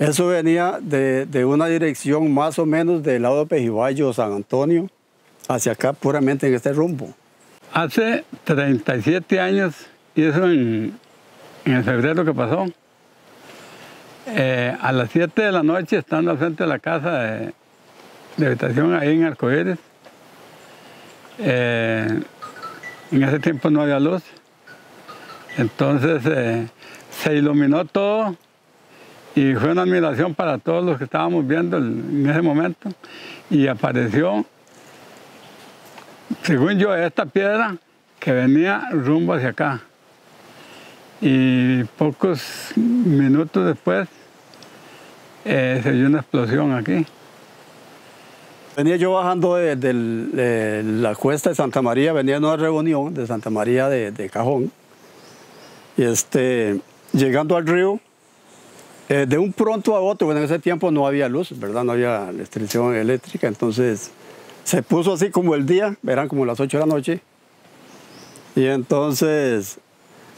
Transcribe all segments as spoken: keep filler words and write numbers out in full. Eso venía de, de una dirección más o menos del lado de Pejibayo, San Antonio, hacia acá, puramente en este rumbo. Hace treinta y siete años, y eso en, en el febrero que pasó, eh, a las siete de la noche, estando al frente de la casa de, de habitación ahí en Arcoíris, eh, en ese tiempo no había luz, entonces eh, se iluminó todo. Y fue una admiración para todos los que estábamos viendo en ese momento. Y apareció, según yo, esta piedra que venía rumbo hacia acá. Y pocos minutos después eh, se oyó una explosión aquí. Venía yo bajando de, de, de la cuesta de Santa María, venía en una reunión de Santa María de, de Cajón. Y este, llegando al río, Eh, de un pronto a otro, bueno, en ese tiempo no había luz, ¿verdad? No había restricción eléctrica, entonces se puso así como el día, eran como las ocho de la noche, y entonces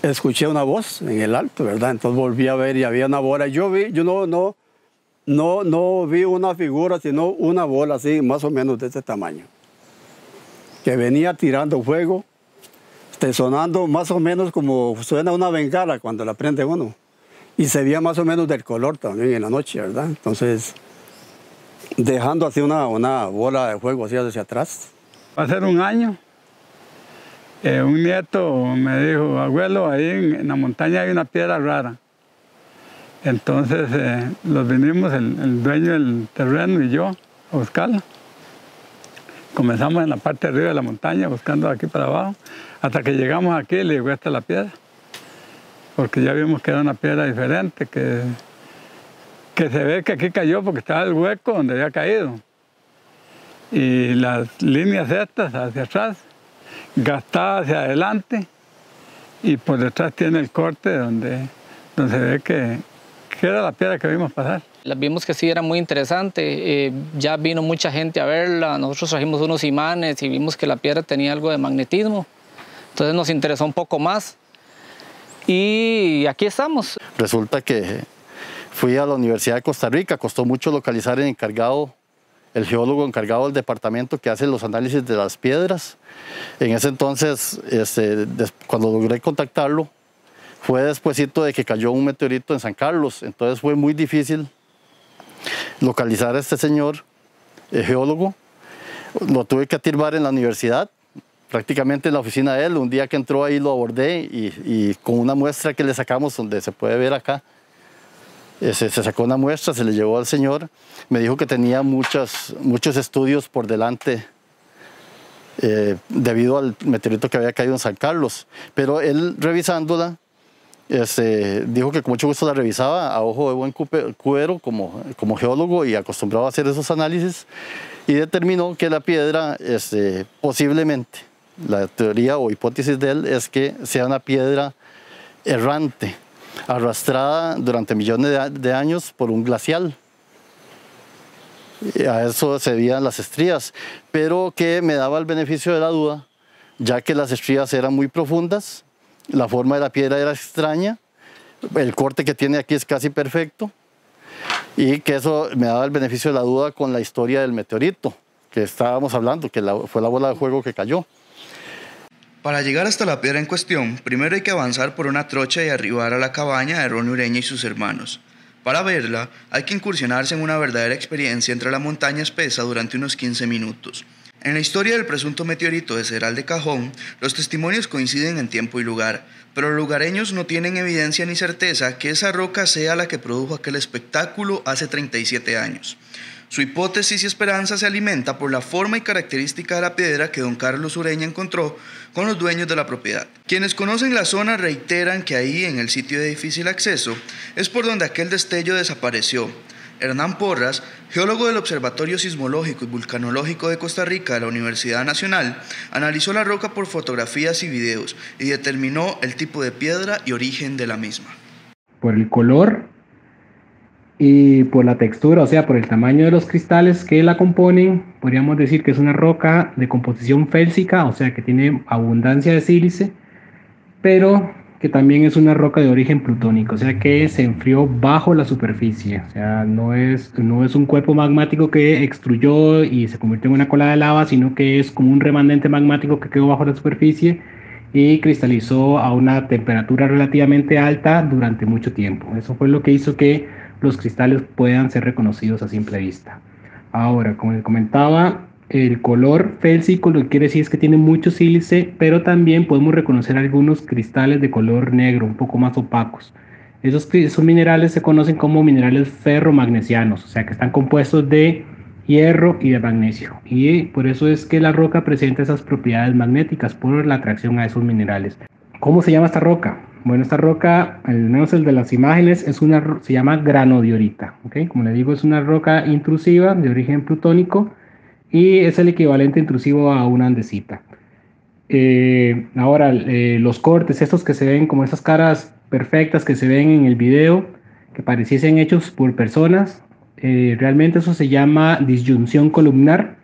escuché una voz en el alto, ¿verdad? Entonces volví a ver y había una bola. Yo vi, yo no, no, no, no vi una figura, sino una bola así, más o menos de este tamaño, que venía tirando fuego, este, sonando más o menos como suena una bengala cuando la prende uno. Y se veía más o menos del color también en la noche, ¿verdad? Entonces, dejando así una, una bola de fuego así hacia atrás. Va a ser un año. Eh, un nieto me dijo, abuelo, ahí en, en la montaña hay una piedra rara. Entonces, eh, los vinimos, el, el dueño del terreno y yo, a buscarla. Comenzamos en la parte de arriba de la montaña, buscando de aquí para abajo, hasta que llegamos aquí y le digo, esta es la piedra. Porque ya vimos que era una piedra diferente, que, que se ve que aquí cayó porque estaba el hueco donde había caído. Y las líneas estas hacia atrás, gastadas hacia adelante, y por detrás tiene el corte donde, donde se ve que, que era la piedra que vimos pasar. Las vimos que sí era muy interesante, eh, ya vino mucha gente a verla, nosotros trajimos unos imanes y vimos que la piedra tenía algo de magnetismo, entonces nos interesó un poco más. Y aquí estamos. Resulta que fui a la Universidad de Costa Rica, costó mucho localizar el encargado, el geólogo encargado del departamento que hace los análisis de las piedras. En ese entonces, este, cuando logré contactarlo, fue despuesito de que cayó un meteorito en San Carlos, entonces fue muy difícil localizar a este señor, el geólogo. Lo tuve que atisbar en la universidad, prácticamente en la oficina de él. Un día que entró ahí lo abordé y, y con una muestra que le sacamos, donde se puede ver acá, se, se sacó una muestra, se le llevó al señor, me dijo que tenía muchas, muchos estudios por delante eh, debido al meteorito que había caído en San Carlos, pero él revisándola, este, dijo que con mucho gusto la revisaba a ojo de buen cuero como, como geólogo y acostumbrado a hacer esos análisis, y determinó que la piedra este, posiblemente, la teoría o hipótesis de él es que sea una piedra errante, arrastrada durante millones de años por un glacial. A eso se debían las estrías, pero que me daba el beneficio de la duda, ya que las estrías eran muy profundas, la forma de la piedra era extraña, el corte que tiene aquí es casi perfecto, y que eso me daba el beneficio de la duda con la historia del meteorito que estábamos hablando, que la, fue la bola de fuego que cayó. Para llegar hasta la piedra en cuestión, primero hay que avanzar por una trocha y arribar a la cabaña de Ron Ureña y sus hermanos. Para verla, hay que incursionarse en una verdadera experiencia entre la montaña espesa durante unos quince minutos. En la historia del presunto meteorito de Cedral de Cajón, los testimonios coinciden en tiempo y lugar, pero los lugareños no tienen evidencia ni certeza que esa roca sea la que produjo aquel espectáculo hace treinta y siete años. Su hipótesis y esperanza se alimenta por la forma y característica de la piedra que don Carlos Ureña encontró con los dueños de la propiedad. Quienes conocen la zona reiteran que ahí, en el sitio de difícil acceso, es por donde aquel destello desapareció. Hernán Porras, geólogo del Observatorio Sismológico y Vulcanológico de Costa Rica de la Universidad Nacional, analizó la roca por fotografías y videos y determinó el tipo de piedra y origen de la misma. Por el color y por la textura, o sea, por el tamaño de los cristales que la componen, podríamos decir que es una roca de composición félsica, o sea, que tiene abundancia de sílice, pero que también es una roca de origen plutónico, o sea que se enfrió bajo la superficie, o sea, no es, no es un cuerpo magmático que extruyó y se convirtió en una cola de lava, sino que es como un remanente magmático que quedó bajo la superficie y cristalizó a una temperatura relativamente alta durante mucho tiempo. Eso fue lo que hizo que los cristales puedan ser reconocidos a simple vista. Ahora, como les comentaba, el color félsico lo que quiere decir es que tiene mucho sílice, pero también podemos reconocer algunos cristales de color negro, un poco más opacos. Esos, esos minerales se conocen como minerales ferromagnesianos, o sea que están compuestos de hierro y de magnesio. Y por eso es que la roca presenta esas propiedades magnéticas por la atracción a esos minerales. ¿Cómo se llama esta roca? Bueno, esta roca, al menos el de las imágenes, es una, se llama granodiorita, ¿okay? Como les digo, es una roca intrusiva de origen plutónico y es el equivalente intrusivo a una andesita. Eh, ahora, eh, los cortes, estos que se ven como esas caras perfectas que se ven en el video, que pareciesen hechos por personas, eh, realmente eso se llama disyunción columnar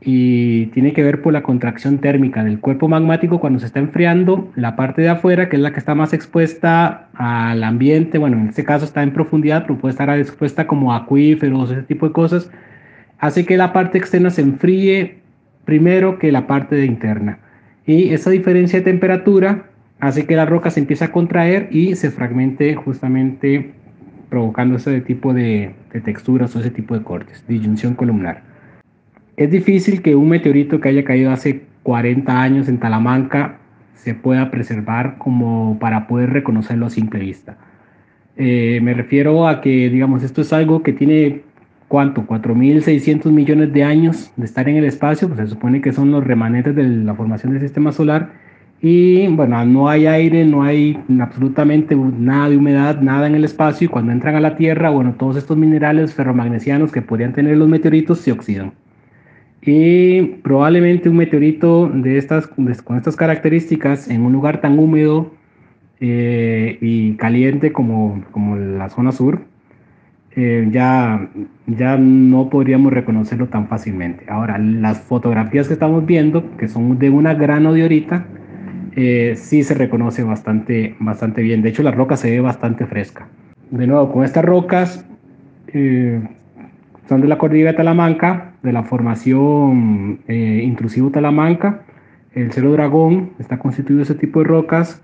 y tiene que ver por la contracción térmica del cuerpo magmático cuando se está enfriando. La parte de afuera, que es la que está más expuesta al ambiente, bueno, en este caso está en profundidad, pero puede estar expuesta como a acuíferos, ese tipo de cosas, hace que la parte externa se enfríe primero que la parte de interna. Y esa diferencia de temperatura hace que la roca se empiece a contraer y se fragmente, justamente provocando ese tipo de, de texturas o ese tipo de cortes, disyunción columnar. Es difícil que un meteorito que haya caído hace cuarenta años en Talamanca se pueda preservar como para poder reconocerlo a simple vista. Eh, me refiero a que, digamos, esto es algo que tiene... ¿Cuánto? cuatro mil seiscientos millones de años de estar en el espacio, pues se supone que son los remanentes de la formación del sistema solar. Y bueno, no hay aire, no hay absolutamente nada de humedad, nada en el espacio. Y cuando entran a la Tierra, bueno, todos estos minerales ferromagnesianos que podrían tener los meteoritos se oxidan. Y probablemente un meteorito de estas, con estas características en un lugar tan húmedo eh, y caliente como, como la zona sur, Eh, ya, ya no podríamos reconocerlo tan fácilmente. Ahora, las fotografías que estamos viendo, que son de una granodiorita, eh, sí se reconoce bastante, bastante bien. De hecho, la roca se ve bastante fresca. De nuevo, con estas rocas, eh, son de la cordillera de Talamanca, de la formación eh, intrusivo Talamanca. El Cerro Dragón está constituido de ese tipo de rocas.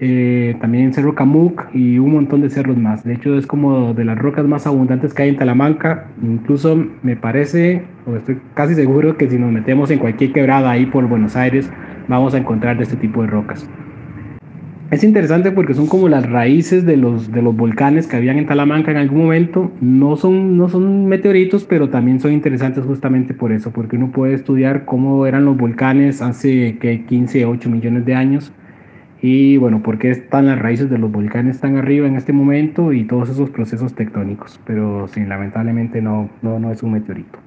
Eh, también Cerro Camuc y un montón de cerros más. De hecho, es como de las rocas más abundantes que hay en Talamanca. Incluso me parece, o estoy casi seguro, que si nos metemos en cualquier quebrada ahí por Buenos Aires, vamos a encontrar de este tipo de rocas. Es interesante porque son como las raíces de los, de los volcanes que habían en Talamanca en algún momento. No son, no son meteoritos, pero también son interesantes justamente por eso, porque uno puede estudiar cómo eran los volcanes hace que quince, ocho millones de años. Y bueno, ¿por qué están las raíces de los volcanes tan arriba en este momento y todos esos procesos tectónicos? Pero sí, lamentablemente no, no, no es un meteorito.